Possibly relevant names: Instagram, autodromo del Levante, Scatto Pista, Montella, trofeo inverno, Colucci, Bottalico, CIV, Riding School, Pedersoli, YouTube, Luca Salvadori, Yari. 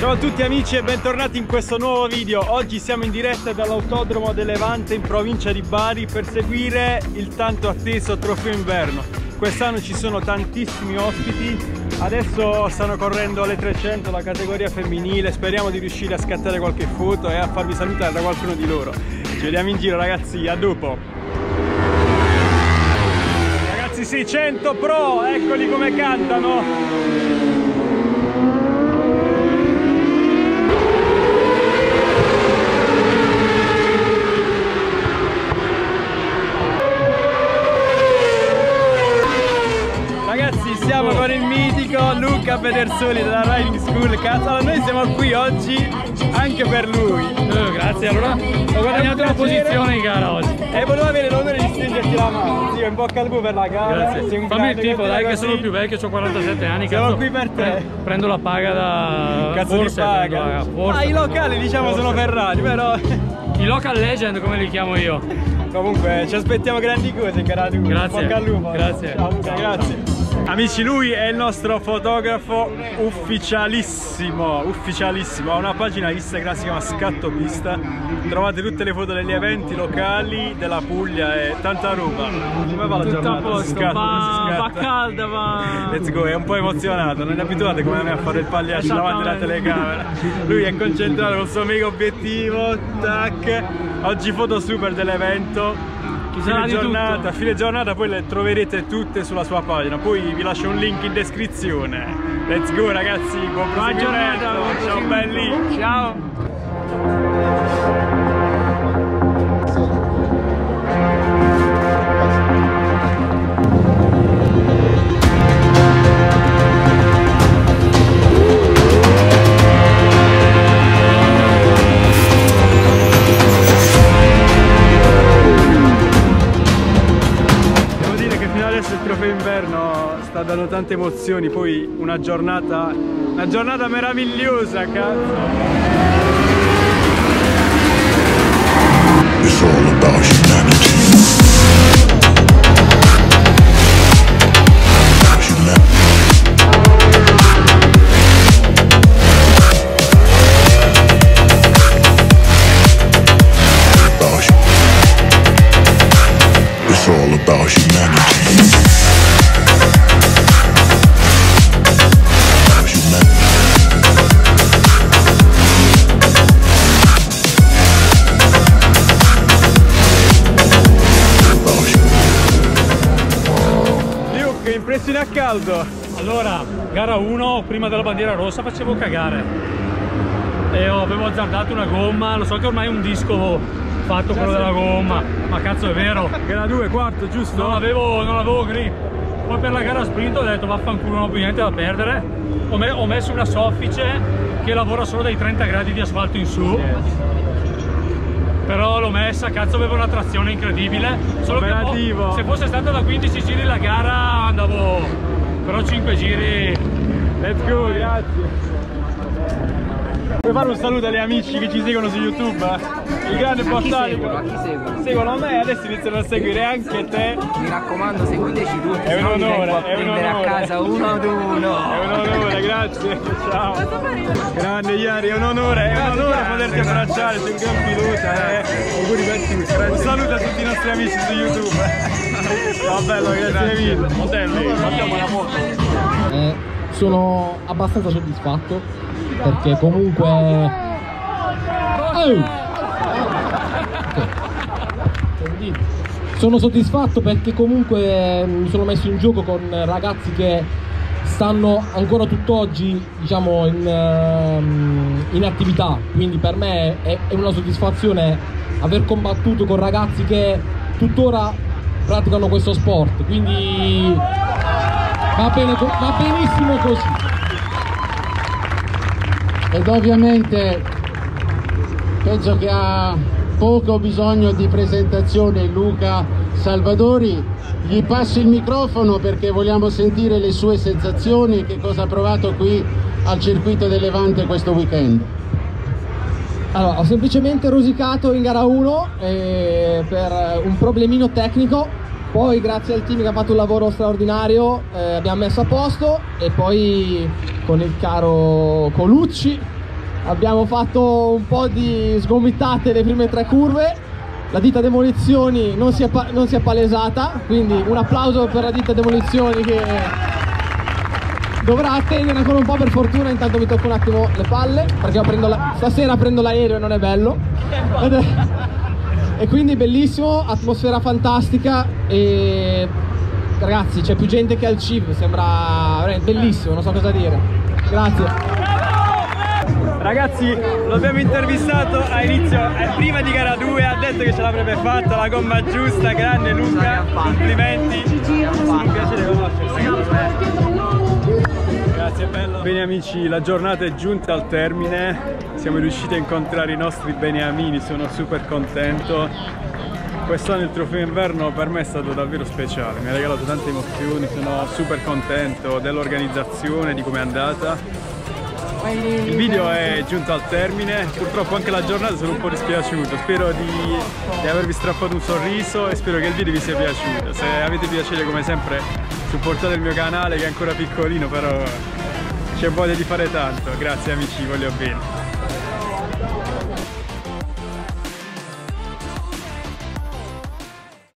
Ciao a tutti amici e bentornati in questo nuovo video. Oggi siamo in diretta dall'autodromo del Levante in provincia di Bari per seguire il tanto atteso trofeo inverno. Quest'anno ci sono tantissimi ospiti, adesso stanno correndo alle 300 la categoria femminile, speriamo di riuscire a scattare qualche foto e a farvi salutare da qualcuno di loro. Ci vediamo in giro ragazzi, a dopo! 600 pro, eccoli come cantano. Ragazzi, siamo con il mitico Luca Pedersoli della Riding School. Allora, noi siamo qui oggi anche per lui. Grazie, allora ho guadagnato una posizione in gara oggi. E volevo avere l'onore di stringerti la mano. Sì, in bocca al lupo per la gara. Grazie. Fammi il tifo, dai, che sono più vecchio, ho 47 anni. Sono qui per te. Prendo la paga da... Cazzo di paga. Ma i locali diciamo sono ferrati, però... I local legend, come li chiamo io. Comunque, ci aspettiamo grandi cose, cara tu. Grazie. Bocca al lupo. Grazie. Ciao, grazie. Amici, lui è il nostro fotografo ufficialissimo, ha una pagina Instagram, si chiama Scatto Pista, trovate tutte le foto degli eventi locali della Puglia e tanta roba. Come va la giornata? Tutto a posto, va calda, ma... Let's go, è un po' emozionato, non è abituato come me a fare il pagliaccio davanti alla telecamera. Lui è concentrato col suo mega obiettivo, tac, oggi foto super dell'evento. Fine giornata poi le troverete tutte sulla sua pagina, poi vi lascio un link in descrizione. Let's go ragazzi, buon proseguimento, ciao belli, ciao. Sta dando tante emozioni, poi una giornata meravigliosa, cazzo. Impressione a caldo. Allora, gara 1, prima della bandiera rossa facevo cagare e avevo azzardato una gomma, lo so che ormai è un disco fatto quello della gomma, ma cazzo è vero. Gara 2, quarto, giusto? Non avevo grip, poi per la gara sprint ho detto vaffanculo, non ho più niente da perdere, ho messo una soffice che lavora solo dai 30 gradi di asfalto in su, però l'ho messa, cazzo aveva una trazione incredibile, solo che se fosse stata da 15 giri la gara andavo, però 5 giri. Let's go, grazie. Vuoi fare un saluto agli amici che ci seguono su YouTube? Il grande Bottalico. Seguono me e adesso iniziano a seguire anche te. Mi raccomando, seguiteci tutti. È un onore, è un onore. A casa uno ad uno. È un onore, grazie. Ciao. Grande Yari, è un onore, poterti abbracciare, sei un gran pilota. Auguri per tutti. Un saluto a tutti i nostri amici su YouTube. Va bello, grazie mille. Montella, facciamo una foto. Sono abbastanza soddisfatto perché comunque... Sono soddisfatto perché comunque mi sono messo in gioco con ragazzi che stanno ancora tutt'oggi diciamo in attività, quindi per me è una soddisfazione aver combattuto con ragazzi che tuttora praticano questo sport, quindi va benissimo così. Ed ovviamente penso che ha poco bisogno di presentazione Luca Salvadori, gli passo il microfono perché vogliamo sentire le sue sensazioni e che cosa ha provato qui al circuito del Levante questo weekend. Allora, ho semplicemente rosicato in gara 1 per un problemino tecnico, poi grazie al team che ha fatto un lavoro straordinario abbiamo messo a posto e poi con il caro Colucci abbiamo fatto un po' di sgomitate le prime tre curve, la ditta demolizioni non si è palesata, quindi un applauso per la ditta demolizioni che dovrà attendere ancora un po'. Per fortuna intanto mi tocco un attimo le palle, perché io prendo stasera prendo l'aereo e non è bello. E quindi bellissimo, atmosfera fantastica e ragazzi c'è più gente che al CIV, sembra bellissimo, non so cosa dire. Grazie. Ragazzi, lo abbiamo intervistato prima di gara 2, ha detto che ce l'avrebbe fatta, la gomma giusta, grande Luca, complimenti, un piacere conoscerti. Grazie, bello. Bene amici, la giornata è giunta al termine, siamo riusciti a incontrare i nostri beniamini, sono super contento. Quest'anno il trofeo inverno per me è stato davvero speciale, mi ha regalato tante emozioni, sono super contento dell'organizzazione, di come è andata. Il video è giunto al termine, purtroppo anche la giornata sono un po' dispiaciuto, spero di avervi strappato un sorriso e spero che il video vi sia piaciuto. Se avete piacere come sempre supportate il mio canale che è ancora piccolino, però c'è voglia di fare tanto. Grazie amici, voglio bene.